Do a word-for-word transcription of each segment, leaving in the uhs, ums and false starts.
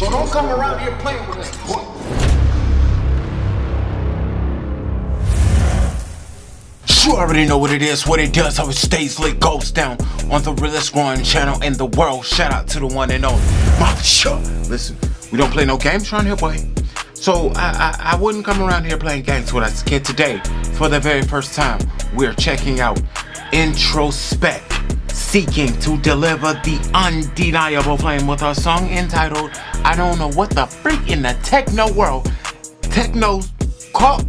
So don't come around here playing with us, boy. You already know what it is, what it does, how it stays lit, goes down on the realest one channel in the world. Shout out to the one and only Mafia. Listen, we don't play no games around here, boy. So I, I, I wouldn't come around here playing games with us. Kid, today, for the very first time, we're checking out Introspect, seeking to deliver the undeniable, playing with our song entitled I Don't Know What the Freak in the Techno World. Techno call,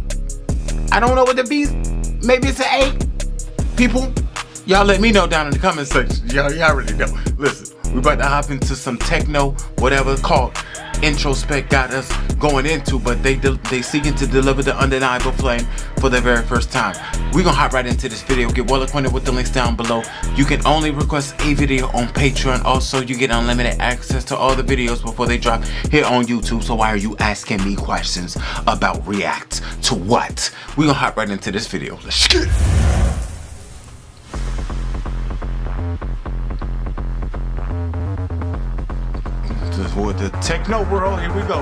I don't know what the beast, maybe it's an eight. People, y'all let me know down in the comment section. Y'all y'all really know. Listen, we about to hop into some techno, whatever it's called. Introspect got us going into, but they they seeking to deliver the undeniable flame for the very first time. We're gonna hop right into this video. Get well acquainted with the links down below. You can only request a video on Patreon. Also, you get unlimited access to all the videos before they drop here on YouTube. So why are you asking me questions about react to what? We're gonna hop right into this video. Let's get it. For the techno world, here we go.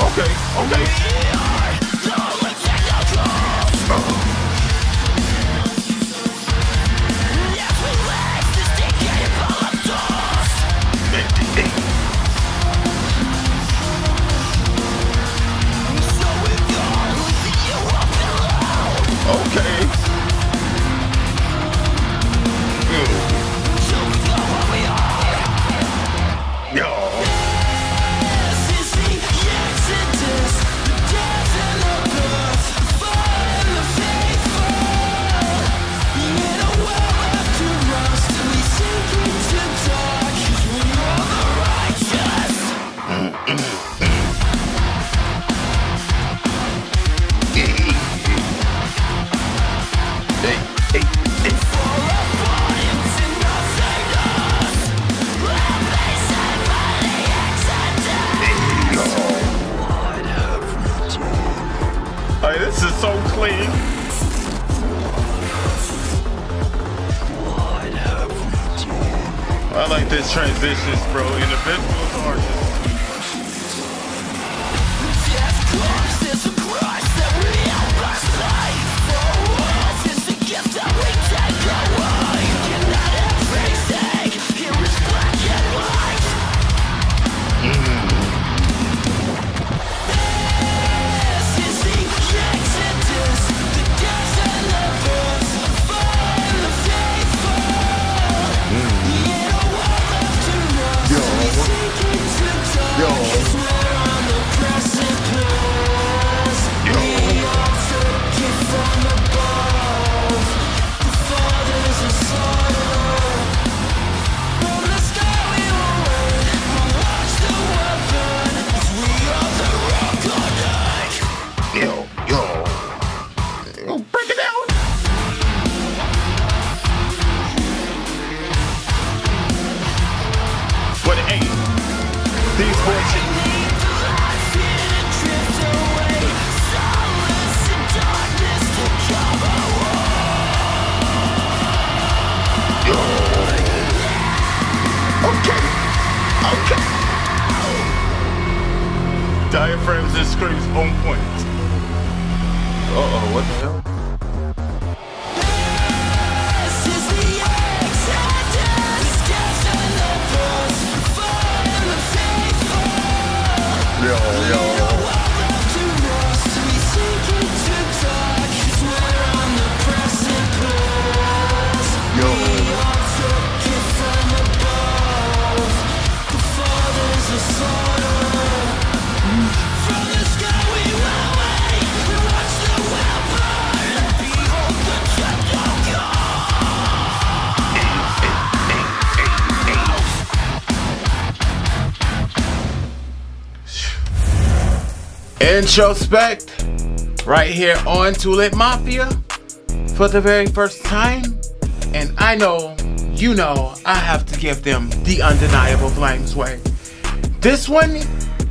Okay, okay. This is so clean. I like this transitions, bro. Individuals artists. Diaphragms and screams on point. Uh-oh, what the hell? Introspect right here on Too Lit Mafia for the very first time, and I know you know I have to give them the undeniable Blame Sway. This one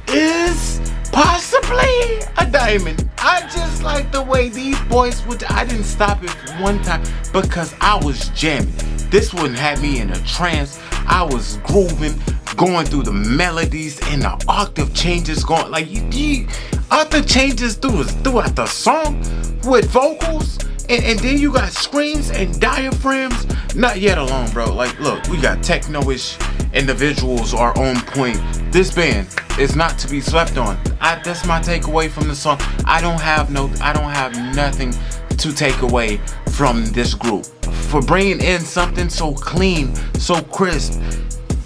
is possibly a diamond. I just like the way these boys would. I didn't stop it one time because I was jamming. This one had me in a trance. I was grooving, going through the melodies and the octave changes going like you, you octave changes through throughout the song with vocals. And, and then you got screams and diaphragms. Not yet alone, bro. Like, look, we got techno-ish individuals are on point. This band is not to be slept on. I, that's my takeaway from the song. I don't have no, I don't have nothing to take away from this group for bringing in something so clean, so crisp,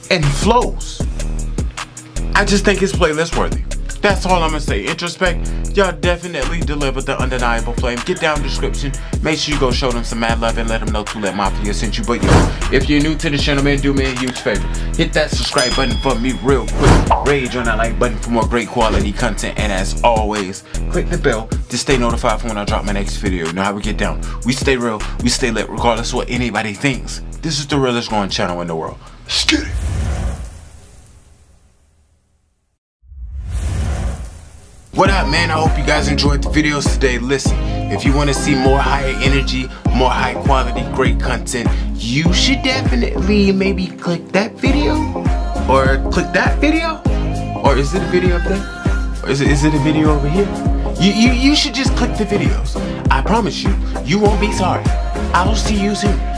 and flows. I just think it's playlist worthy. That's all I'm gonna say. Introspect, y'all definitely delivered the undeniable flame. Get down in the description. Make sure you go show them some mad love and let them know Too Lit Mafia sent you. But yo, if you're new to the channel, man, do me a huge favor. Hit that subscribe button for me real quick. Rage on that like button for more great quality content. And as always, click the bell to stay notified for when I drop my next video. You know how we get down. We stay real, we stay lit, regardless of what anybody thinks. This is the realest growing channel in the world. Let's get it. What up, man? I hope you guys enjoyed the videos today. Listen, if you want to see more higher energy, more high quality, great content, you should definitely maybe click that video or click that video. Or is it a video up there? Or is it, is it a video over here? You, you, you should just click the videos. I promise you, you won't be sorry. I'll see you soon.